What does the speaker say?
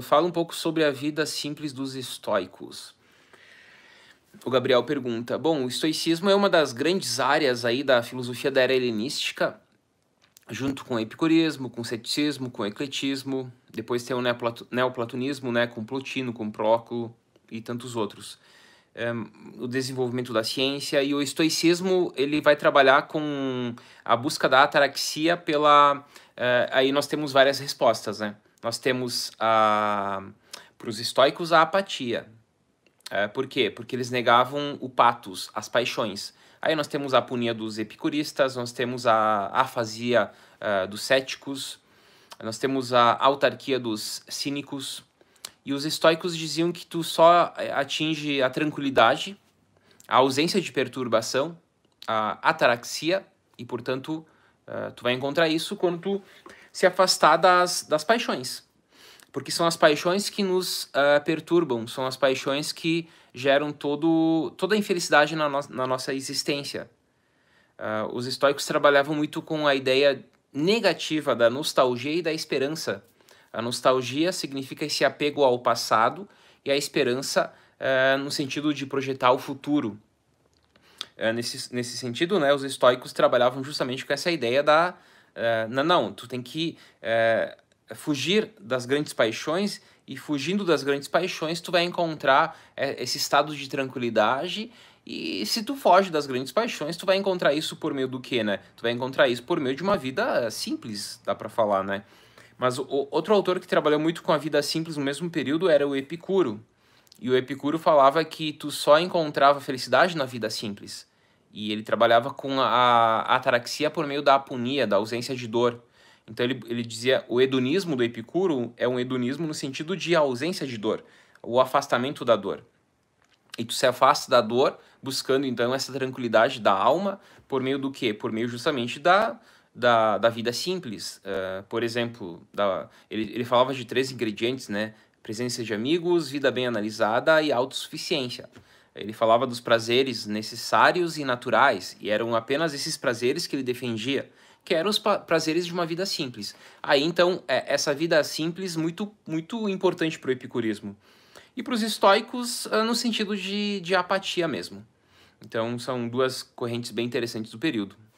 Fala um pouco sobre a vida simples dos estoicos. O Gabriel pergunta, bom, o estoicismo é uma das grandes áreas aí da filosofia da era helenística, junto com o epicurismo, com o ceticismo, com o ecletismo, depois tem o neoplatonismo, né, com Plotino, com Proclo e tantos outros. O desenvolvimento da ciência, e o estoicismo ele vai trabalhar com a busca da ataraxia pela... aí nós temos várias respostas, né? Nós temos, para os estoicos, a apatia. Por quê? Porque eles negavam o patos, as paixões. Aí nós temos a aponia dos epicuristas, nós temos a afasia dos céticos, nós temos a autarquia dos cínicos. E os estoicos diziam que tu só atinge a tranquilidade, a ausência de perturbação, a ataraxia, e, portanto, tu vai encontrar isso quando tu se afastar das paixões, porque são as paixões que nos perturbam, são as paixões que geram toda a infelicidade na nossa existência. Os estoicos trabalhavam muito com a ideia negativa da nostalgia e da esperança. A nostalgia significa esse apego ao passado, e a esperança no sentido de projetar o futuro. Nesse sentido, né, os estoicos trabalhavam justamente com essa ideia da... não, tu tem que fugir das grandes paixões, e fugindo das grandes paixões tu vai encontrar esse estado de tranquilidade, e se tu foge das grandes paixões tu vai encontrar isso por meio do quê, né? Tu vai encontrar isso por meio de uma vida simples, dá pra falar, né? Mas outro autor que trabalhou muito com a vida simples no mesmo período era o Epicuro, e o Epicuro falava que tu só encontrava felicidade na vida simples. E ele trabalhava com a ataraxia por meio da aponia, da ausência de dor. Então ele dizia, o hedonismo do Epicuro é um hedonismo no sentido de ausência de dor, o afastamento da dor. E tu se afasta da dor buscando então essa tranquilidade da alma por meio do quê? Por meio justamente da vida simples. Por exemplo, ele falava de 3 ingredientes, né? Presença de amigos, vida bem analisada e autossuficiência. Ele falava dos prazeres necessários e naturais, e eram apenas esses prazeres que ele defendia, que eram os prazeres de uma vida simples. Aí, então, essa vida simples muito, muito importante para o epicurismo. E para os estoicos, no sentido de apatia mesmo. Então, são duas correntes bem interessantes do período.